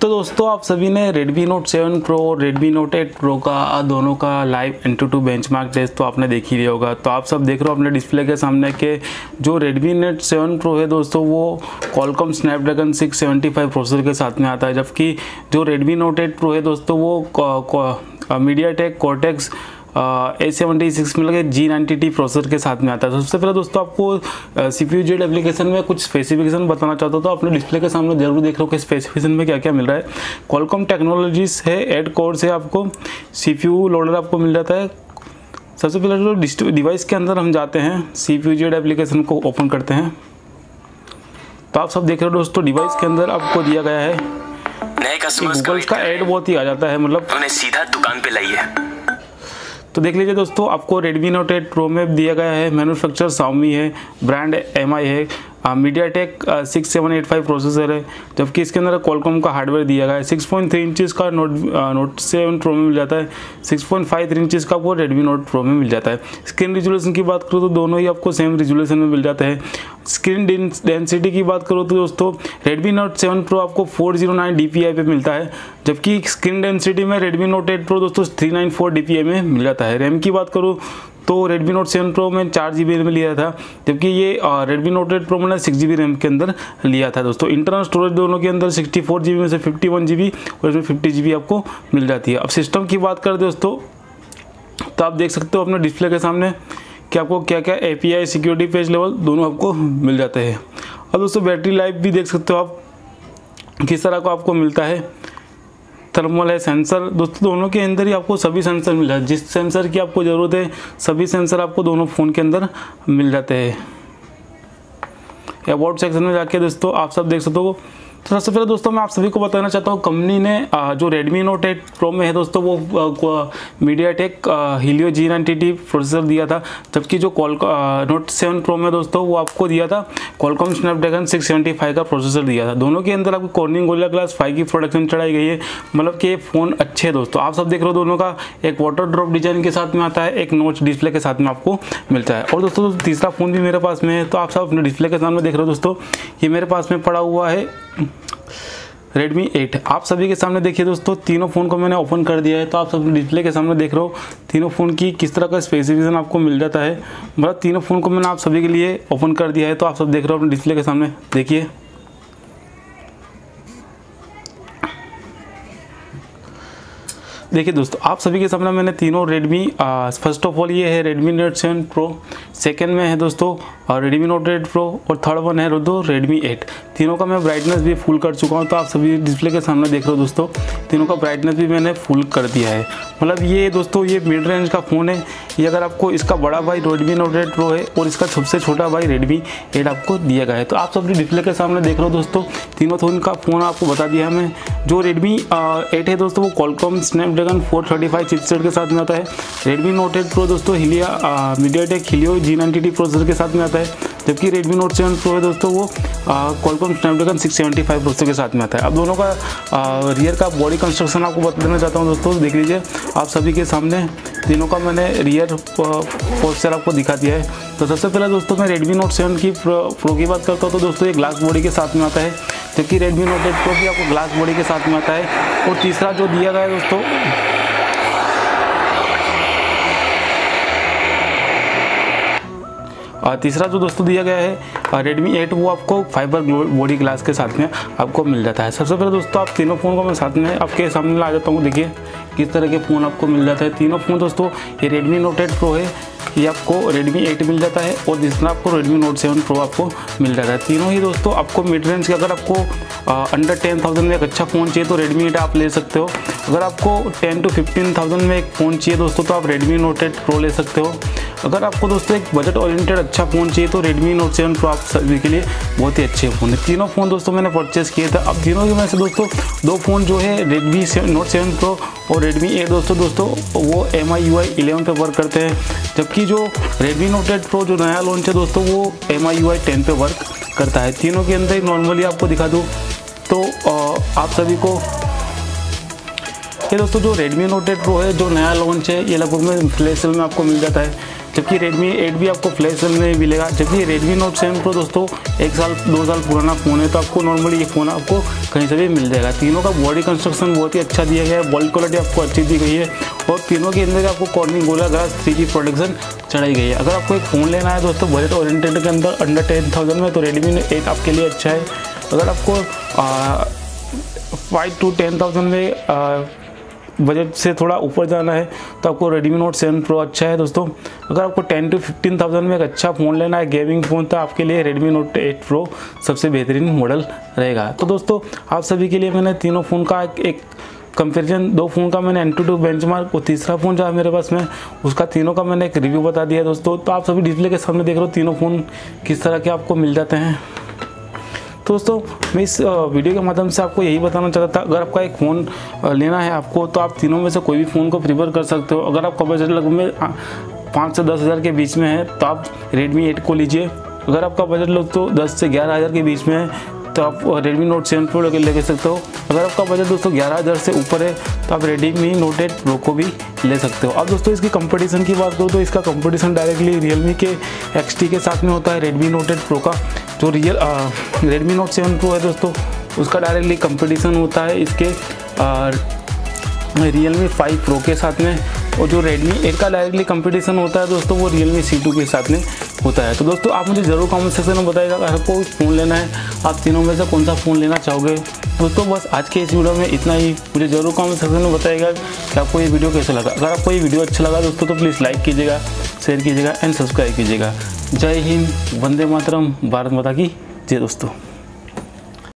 तो दोस्तों आप सभी ने Redmi Note 7 Pro और Redmi Note 8 Pro का दोनों का लाइव Antutu बेंचमार्क टेस्ट तो आपने देख ही लिया होगा। तो आप सब देख रहे हो अपने डिस्प्ले के सामने के जो Redmi Note 7 Pro है दोस्तों वो Qualcomm Snapdragon 675 प्रोसेसर के साथ में आता है, जबकि जो Redmi Note 8 Pro है दोस्तों वो MediaTek Cortex A76 में लगे G90T प्रोसेसर के साथ में आता है। सबसे पहले दोस्तों आपको CPU-Z एप्लीकेशन में कुछ स्पेसिफिकेशन बताना चाहता हूँ। तो अपने डिस्प्ले के सामने जरूर देख लो कि स्पेसिफिकेशन में क्या क्या मिल रहा है। Qualcomm टेक्नोलॉजीज़ है, 8 कोर से आपको CPU लोडर आपको मिल जाता है। सबसे पहले तो डिवाइस के अंदर हम जाते हैं, CPU-Z एप्लीकेशन को ओपन करते हैं। तो आप सब देख रहे हो दोस्तों डिवाइस के अंदर आपको दिया गया है गूगल का ऐड बहुत ही आ जाता है, मतलब उन्हें सीधा दुकान पे लाइए। तो देख लीजिए दोस्तों आपको Redmi Note 8 Pro में दिया गया है, मैन्युफैक्चर Xiaomi है, ब्रांड Mi है, MediaTek 6785 प्रोसेसर है, जबकि इसके अंदर Qualcomm का हार्डवेयर दिया गया है। 6.3 इंचेस का Note 7 Pro में मिल जाता है, 6.5 इंचेस का वो Redmi Note Pro में मिल जाता है। स्क्रीन रिजोल्यूशन की बात करो तो दोनों ही आपको सेम रिजोल्यूशन में मिल जाता है। स्क्रीन डेंसिटी की बात करो तो दोस्तों Redmi Note 7 Pro आपको 409 DPI पे मिलता है, जबकि स्क्रीन डेंसिटी में Redmi Note 8 Pro दोस्तों 394 DPI में मिल जाता है। रैम की बात करो तो Redmi Note 7 Pro में 4 GB में लिया था, जबकि ये Redmi Note 8 Pro मैंने 6 GB रैम के अंदर लिया था। दोस्तों इंटरनल स्टोरेज दोनों के अंदर 64 GB में से 51 GB और इसमें 50 GB आपको मिल जाती है। अब सिस्टम की बात करें दोस्तों तो आप देख सकते हो अपने डिस्प्ले के सामने कि आपको क्या क्या API, सिक्योरिटी, पेज लेवल दोनों आपको मिल जाते हैं। अब दोस्तों बैटरी लाइफ भी देख सकते हो आप किस तरह का आपको मिलता है। थर्मल है, सेंसर दोस्तों दोनों के अंदर ही आपको सभी सेंसर मिल जाते हैं, जिस सेंसर की आपको ज़रूरत है सभी सेंसर आपको दोनों फ़ोन के अंदर मिल जाते हैं। अबाउट सेक्शन में जाके दोस्तों आप सब देख सकते हो। तो सबसे पहले दोस्तों मैं आप सभी को बताना चाहता हूँ कंपनी ने जो Redmi Note 8 Pro में है दोस्तों वो MediaTek Helio G90T प्रोसेसर दिया था, जबकि जो Note 7 Pro में दोस्तों वो आपको दिया था Qualcomm Snapdragon 675 का प्रोसेसर दिया था। दोनों के अंदर आपको Corning Gorilla Glass 5 की प्रोडक्शन चढ़ाई गई है, मतलब कि ये फ़ोन अच्छे है दोस्तों। आप सब देख रहे हो दोनों का एक वाटर ड्रॉप डिजाइन के साथ में आता है, एक नोच डिस्प्ले के साथ में आपको मिलता है। और दोस्तों तीसरा फ़ोन भी मेरे पास में है, तो आप सब अपने डिस्प्ले के सामने देख रहे हो दोस्तों ये मेरे पास में पड़ा हुआ है Redmi 8। आप सभी के सामने देखिए दोस्तों तीनों फ़ोन को मैंने ओपन कर दिया है, तो आप सब डिस्प्ले के सामने देख रहे हो तीनों फ़ोन की किस तरह का स्पेसिफिकेशन आपको मिल जाता है। मतलब तीनों फ़ोन को मैंने आप सभी के लिए ओपन कर दिया है, तो आप सब देख रहे हो अपने डिस्प्ले के सामने देखिए। देखिए दोस्तों आप सभी के सामने मैंने तीनों Redmi, फर्स्ट ऑफ ऑल ये है Redmi Note 7 Pro, सेकंड में है दोस्तों Redmi Note 8 Pro और थर्ड वन है दोस्तों Redmi 8। तीनों का मैं ब्राइटनेस भी फुल कर चुका हूँ, तो आप सभी डिस्प्ले के सामने देख रहे हो दोस्तों तीनों का ब्राइटनेस भी मैंने फुल कर दिया है। मतलब ये दोस्तों ये मिड रेंज का फ़ोन है, ये अगर आपको इसका बड़ा भाई Redmi Note 8 Pro है और इसका सबसे छोटा भाई Redmi 8 आपको दिया गया है। तो आप सब डिस्प्ले के सामने देख रहे हो दोस्तों तीनों फ़ोन का फ़ोन आपको बता दिया है। मैं जो Redmi 8 है दोस्तों वो Qualcomm Snapdragon 435 चिपसेट के साथ में आता है। Redmi Note 8 Pro दोस्तों MediaTek Helio G90T प्रोसेसर के साथ में आता है, जबकि Redmi Note 7 Pro है दोस्तों वो Qualcomm Snapdragon 675 प्रोसेसर के साथ में आता है। अब दोनों का रियर का बॉडी कंस्ट्रक्शन आपको बता देना चाहता हूँ दोस्तों, देख लीजिए आप सभी के सामने तीनों का मैंने रियर पोस्चर आपको दिखा दिया है। तो सबसे पहले दोस्तों मैं Redmi Note 7 की प्रो की बात करता हूँ तो दोस्तों ये ग्लास बॉडी के साथ में आता है, जबकि Redmi Note 8 Pro भी आपको ग्लास बॉडी के साथ में आता है। और तीसरा जो दिया गया है दोस्तों दिया गया है Redmi 8 वो आपको फाइबर बॉडी ग्लास के साथ में आपको मिल जाता है। सबसे पहले दोस्तों आप तीनों फ़ोन को मैं साथ में आपके सामने ला जाता हूँ, देखिए किस तरह के फ़ोन आपको मिल जाता है। तीनों फ़ोन दोस्तों ये Redmi Note 8 Pro है, ये आपको Redmi 8 मिल जाता है और दूसरा आपको Redmi Note 7 Pro आपको मिल जाता है। तीनों ही दोस्तों आपको मिड रेंज के, अगर आपको अंडर 10,000 में एक अच्छा फ़ोन चाहिए तो Redmi 8 आप ले सकते हो। अगर आपको 10 to 15,000 में एक फ़ोन चाहिए दोस्तों तो आप Redmi Note 8 Pro ले सकते हो। अगर आपको दोस्तों एक बजट ओरिएंटेड अच्छा फ़ोन चाहिए तो Redmi Note 7 Pro आप सभी के लिए बहुत ही अच्छे फ़ोन है। तीनों फ़ोन दोस्तों मैंने परचेज़ किए थे। अब तीनों के में से दोस्तों दो फ़ोन जो है Redmi Note 7 Pro और Redmi 8 दोस्तों वो MIUI 11 पे वर्क करते हैं, जबकि जो Redmi Note 8 Pro जो नया लॉन्च है दोस्तों वो MIUI 10 पे वर्क करता है। तीनों के अंदर नॉर्मली आपको दिखा दूँ तो आप सभी को ये दोस्तों जो Redmi Note 8 Pro है जो नया लॉन्च है ये लगभग में फ्लैश सेल में आपको मिल जाता है। जबकि Redmi 8 भी आपको फ्लैश सेल में मिलेगा। जबकि Redmi Note 7 Pro दोस्तों एक साल दो साल पुराना फ़ोन है, तो आपको नॉर्मली ये फ़ोन आपको कहीं से भी मिल जाएगा। तीनों का बॉडी कंस्ट्रक्शन बहुत ही अच्छा दिया गया है, बॉल्ड क्वालिटी आपको अच्छी दी गई है और तीनों के अंदर आपको कॉर्निंग गोरिल्ला ग्लास 5 की प्रोटेक्शन चढ़ाई गई है। अगर आपको एक फ़ोन लेना है दोस्तों बजट ओरिएंटेड के अंदर अंडर 10,000 में, तो Redmi Note 8 आपके लिए अच्छा है। अगर आपको 5 to 10,000 में बजट से थोड़ा ऊपर जाना है तो आपको Redmi Note 7 Pro अच्छा है दोस्तों। अगर आपको 10 to 15,000 में एक अच्छा फ़ोन लेना है, गेमिंग फ़ोन, तो आपके लिए Redmi Note 8 Pro सबसे बेहतरीन मॉडल रहेगा। तो दोस्तों आप सभी के लिए मैंने तीनों फ़ोन का एक कंपेरिजन, दो फ़ोन का मैंने एंटूटू बेंचमार्क और तीसरा फ़ोन जहाँ मेरे पास में उसका तीनों का मैंने एक रिव्यू बता दिया दोस्तों। तो आप सभी डिस्प्ले के सामने देख रहे हो तीनों फ़ोन किस तरह के आपको मिल जाते हैं। तो दोस्तों मैं इस वीडियो के माध्यम से आपको यही बताना चाहता था, अगर आपका एक फ़ोन लेना है आपको तो आप तीनों में से कोई भी फ़ोन को प्रीफर कर सकते हो। अगर आपका बजट लगभग 5 से 10,000 के बीच में है तो आप Redmi 8 को लीजिए। अगर आपका बजट लोग तो 10 से 11,000 के बीच में है तो आप Redmi Note 7 Pro ले सकते हो। अगर आपका बजट दोस्तों 11,000 से ऊपर है तो आप Redmi Note 8 Pro को भी ले सकते हो। अब दोस्तों इसकी कंपटीशन की बात करो तो इसका कंपटीशन डायरेक्टली Realme के XT के साथ में होता है। Redmi Note 8 Pro का जो Redmi Note 7 Pro है दोस्तों उसका डायरेक्टली कंपटीशन होता है इसके Realme 5 Pro के साथ में, और जो Redmi 8 का डायरेक्टली कंपटीशन होता है दोस्तों वो Realme C2 के साथ में होता है। तो दोस्तों आप मुझे ज़रूर कमेंट सेक्शन में बताइएगा अगर आपको फ़ोन लेना है आप तीनों में से कौन सा फ़ोन लेना चाहोगे। दोस्तों बस आज के इस वीडियो में इतना ही, मुझे ज़रूर कमेंट सेक्शन में बताइएगा कि आपको ये वीडियो कैसा लगा। अगर आपको ये वीडियो अच्छा लगा दोस्तों तो प्लीज़ लाइक कीजिएगा, शेयर कीजिएगा एंड सब्सक्राइब कीजिएगा। जय हिंद, वंदे मातरम, भारत माता की जय दोस्तों।